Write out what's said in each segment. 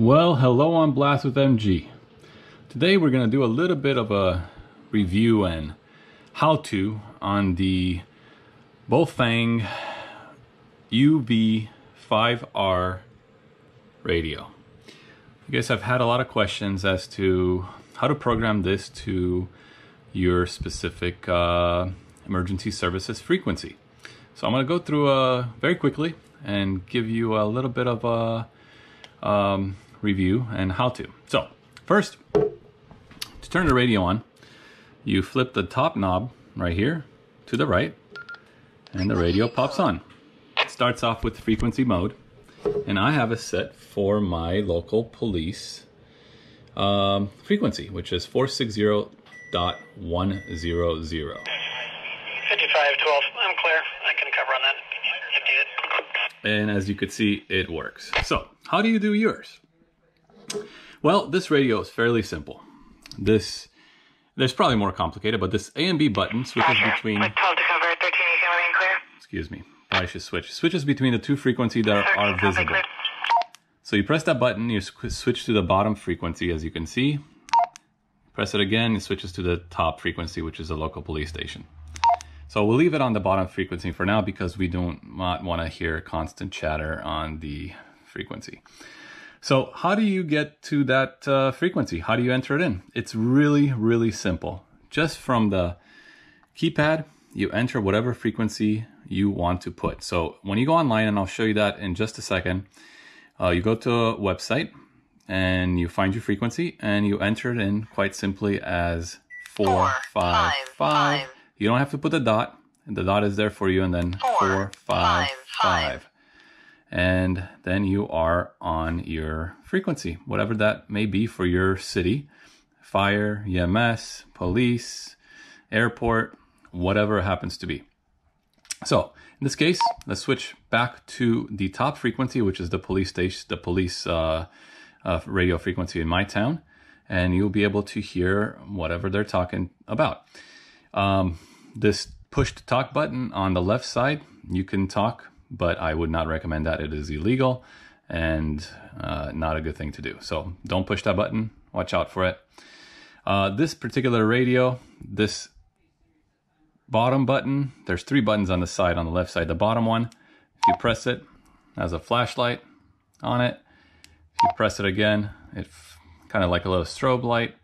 Well, hello on Blast with MG. Today we're going to do a little bit of a review and how-to on the Baofeng UV-5R radio. I guess I've had a lot of questions as to how to program this to your specific emergency services frequency. So I'm going to go through very quickly and give you a little bit of a review and how to. So first, to turn the radio on, you flip the top knob right here to the right and the radio pops on. It starts off with frequency mode, and I have it set for my local police frequency, which is 460.100. 5512, I'm clear. I can cover on that. And as you could see, it works. So how do you do yours? Well, this radio is fairly simple. There's probably more complicated, but this A and B button switches between... Excuse me, I should switch. Switches between the two frequencies that are visible. So you press that button, you switch to the bottom frequency, as you can see. Press it again, it switches to the top frequency, which is the local police station. So we'll leave it on the bottom frequency for now because we don't want to hear constant chatter on the frequency. So how do you get to that frequency? How do you enter it in? It's really, really simple. Just from the keypad, you enter whatever frequency you want to put. So when you go online, and I'll show you that in just a second, you go to a website and you find your frequency and you enter it in quite simply as 455. You don't have to put the dot, and the dot is there for you, and then 455. And then you are on your frequency, whatever that may be for your city, fire, EMS, police, airport, whatever it happens to be. So in this case, let's switch back to the top frequency, which is the police station, the police radio frequency in my town, and you'll be able to hear whatever they're talking about. This push to talk button on the left side, you can talk, but I would not recommend that. It is illegal and not a good thing to do. So don't push that button. Watch out for it. This particular radio, this bottom button, there's three buttons on the side, on the left side. The bottom one, if you press it, has a flashlight on it. If you press it again, it's kind of like a little strobe light.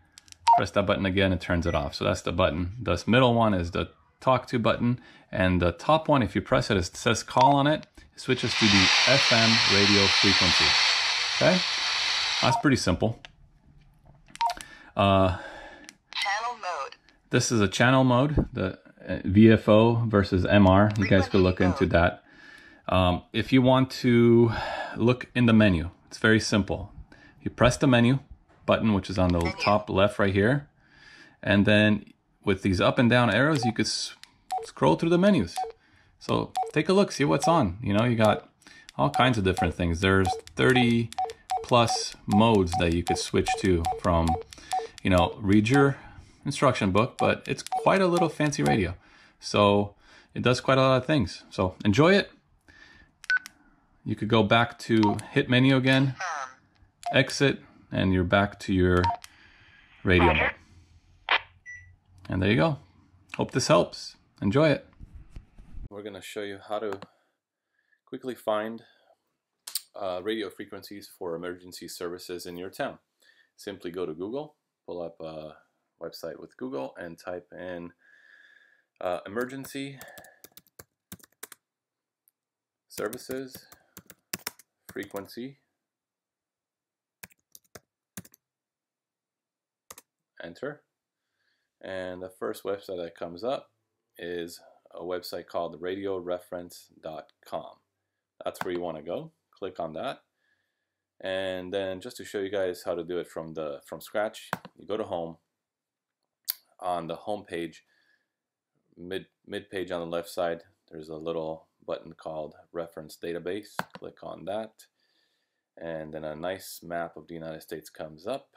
Press that button again, it turns it off. So that's the button. This middle one is the talk to button, and the top one, if you press it, it says call on it. It switches to the FM radio frequency. Okay, that's pretty simple. Channel mode. This is a channel mode, the VFO versus MR. You guys could look into that. If you want to look in the menu, it's very simple. You press the menu button, which is on the top left right here, and then with these up and down arrows you could scroll through the menus. So take a look, see what's on. You know, you got all kinds of different things. There's 30 plus modes that you could switch to from, you know, read your instruction book, but it's quite a little fancy radio, so it does quite a lot of things. So enjoy it. You could go back to hit menu again, exit, and you're back to your radio mode. And there you go. Hope this helps. Enjoy it. We're going to show you how to quickly find radio frequencies for emergency services in your town. Simply go to Google, pull up a website with Google, and type in emergency services frequency. Enter, and the first website that comes up is a website called radioreference.com. That's where you want to go. Click on that, and then just to show you guys how to do it from scratch, you go to home. On the home page, mid page on the left side, there's a little button called reference database. Click on that, and then a nice map of the United States comes up.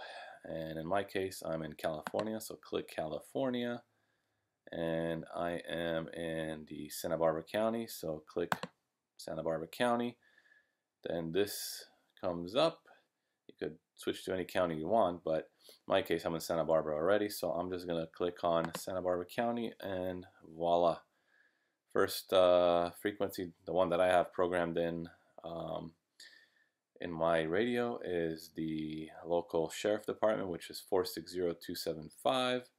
And in my case, I'm in California, so click California, and I am in the Santa Barbara County, so click Santa Barbara County. Then this comes up. You could switch to any county you want, but in my case I'm in Santa Barbara already, so I'm just gonna click on Santa Barbara County and voila. First frequency, the one that I have programmed in my radio, is the local sheriff department, which is 460275.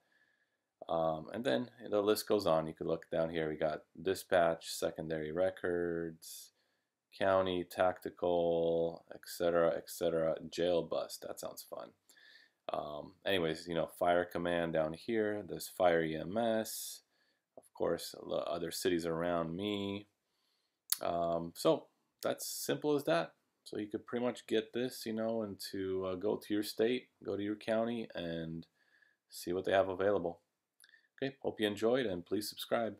And then the list goes on. You could look down here. We got dispatch, secondary records, county, tactical, etc., etc. Jail bus. That sounds fun. Anyways, you know, fire command down here. There's fire EMS. Of course, other cities around me. So that's simple as that. So you could pretty much get this, you know, and to go to your state, go to your county, and see what they have available. Okay, hope you enjoyed, and please subscribe.